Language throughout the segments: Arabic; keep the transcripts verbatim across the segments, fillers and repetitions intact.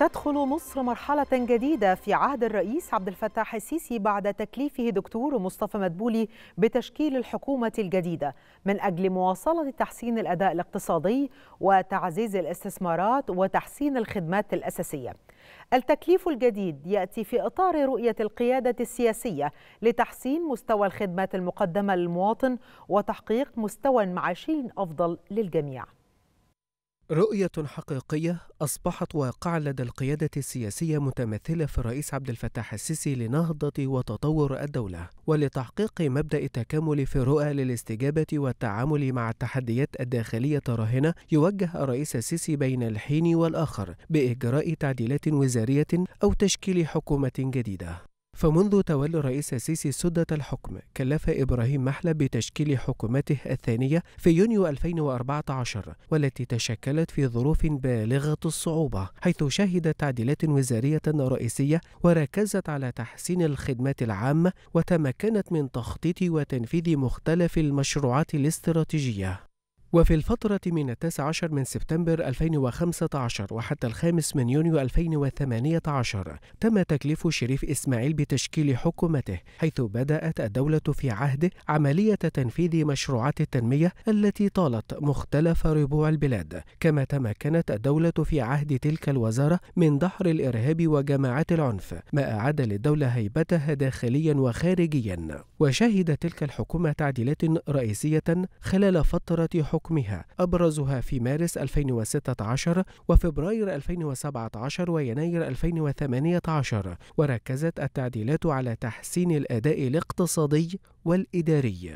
تدخل مصر مرحلة جديدة في عهد الرئيس عبد الفتاح السيسي بعد تكليفه دكتور مصطفى مدبولي بتشكيل الحكومة الجديدة من أجل مواصلة تحسين الأداء الاقتصادي وتعزيز الاستثمارات وتحسين الخدمات الأساسية. التكليف الجديد يأتي في إطار رؤية القيادة السياسية لتحسين مستوى الخدمات المقدمة للمواطن وتحقيق مستوى معاشي أفضل للجميع. رؤية حقيقية أصبحت واقعا لدى القيادة السياسية متمثلة في الرئيس عبد الفتاح السيسي لنهضة وتطور الدولة ولتحقيق مبدأ التكامل في الرؤى للاستجابة والتعامل مع التحديات الداخلية الراهنة. يوجه الرئيس السيسي بين الحين والآخر بإجراء تعديلات وزارية أو تشكيل حكومة جديدة. فمنذ تولي الرئيس السيسي سدة الحكم كلف إبراهيم محلب بتشكيل حكومته الثانية في يونيو ألفين وأربعة عشر والتي تشكلت في ظروف بالغة الصعوبة، حيث شهدت تعديلات وزارية رئيسية وركزت على تحسين الخدمات العامة وتمكنت من تخطيط وتنفيذ مختلف المشروعات الاستراتيجية. وفي الفترة من التاسع عشر من سبتمبر ألفين وخمسة عشر وحتى الخامس من يونيو ألفين وثمانية عشر تم تكليف شريف إسماعيل بتشكيل حكومته، حيث بدأت الدولة في عهده عملية تنفيذ مشروعات التنمية التي طالت مختلف ربوع البلاد. كما تمكنت الدولة في عهد تلك الوزارة من دحر الإرهاب وجماعات العنف، ما أعاد للدولة هيبتها داخليا وخارجيا. وشهدت تلك الحكومة تعديلات رئيسية خلال فترة حكومة حكمها، أبرزها في مارس ألفين وستة عشر وفبراير ألفين وسبعة عشر ويناير ألفين وثمانية عشر، وركزت التعديلات على تحسين الأداء الاقتصادي والإداري.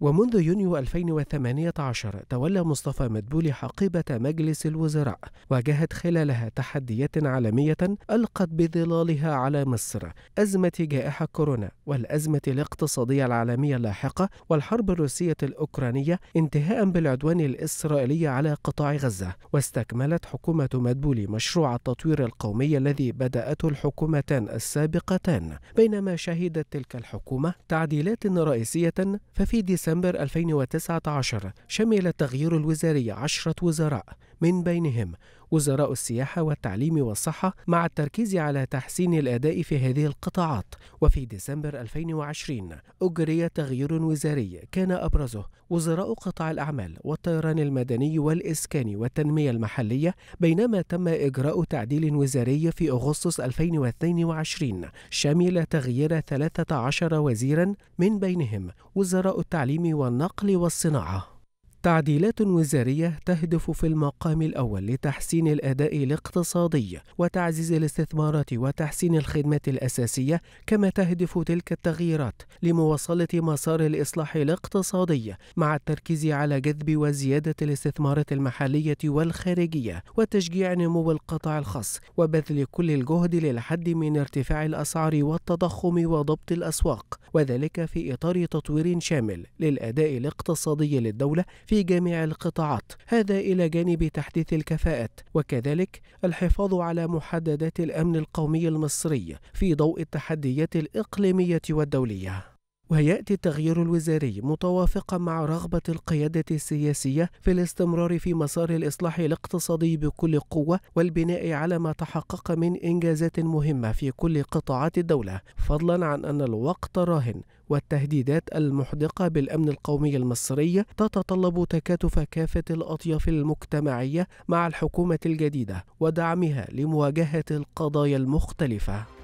ومنذ يونيو ألفين وثمانية عشر تولى مصطفى مدبولي حقيبة مجلس الوزراء، واجهت خلالها تحديات عالمية ألقت بظلالها على مصر: أزمة جائحة كورونا، والأزمة الاقتصادية العالمية اللاحقة، والحرب الروسية الأوكرانية، انتهاء بالعدوان الإسرائيلي على قطاع غزة. واستكملت حكومة مدبولي مشروع التطوير القومي الذي بدأته الحكومتان السابقتان، بينما شهدت تلك الحكومة تعديلات رئيسية. ففي ديسمبر ألفين وتسعة عشر شمل تغيير الوزاري عشرة وزراء، من بينهم وزراء السياحة والتعليم والصحة، مع التركيز على تحسين الأداء في هذه القطاعات. وفي ديسمبر ألفين وعشرين أجري تغيير وزاري كان أبرزه وزراء قطاع الأعمال والطيران المدني والإسكان والتنمية المحلية، بينما تم إجراء تعديل وزاري في أغسطس ألفين واثنين وعشرين شمل تغيير ثلاثة عشر وزيرا، من بينهم وزراء التعليم والنقل والصناعة. تعديلات وزارية تهدف في المقام الأول لتحسين الأداء الاقتصادي وتعزيز الاستثمارات وتحسين الخدمات الأساسية، كما تهدف تلك التغييرات لمواصلة مسار الإصلاح الاقتصادي مع التركيز على جذب وزيادة الاستثمارات المحلية والخارجية وتشجيع نمو القطاع الخاص وبذل كل الجهد للحد من ارتفاع الأسعار والتضخم وضبط الأسواق، وذلك في إطار تطوير شامل للأداء الاقتصادي للدولة في في جميع القطاعات، هذا إلى جانب تحديث الكفاءات وكذلك الحفاظ على محددات الأمن القومي المصري في ضوء التحديات الإقليمية والدولية. ويأتي التغيير الوزاري متوافقا مع رغبة القيادة السياسية في الاستمرار في مسار الإصلاح الاقتصادي بكل قوة والبناء على ما تحقق من إنجازات مهمة في كل قطاعات الدولة، فضلا عن أن الوقت راهن والتهديدات المحدقة بالأمن القومي المصري تتطلب تكاتف كافة الأطياف المجتمعية مع الحكومة الجديدة ودعمها لمواجهة القضايا المختلفة.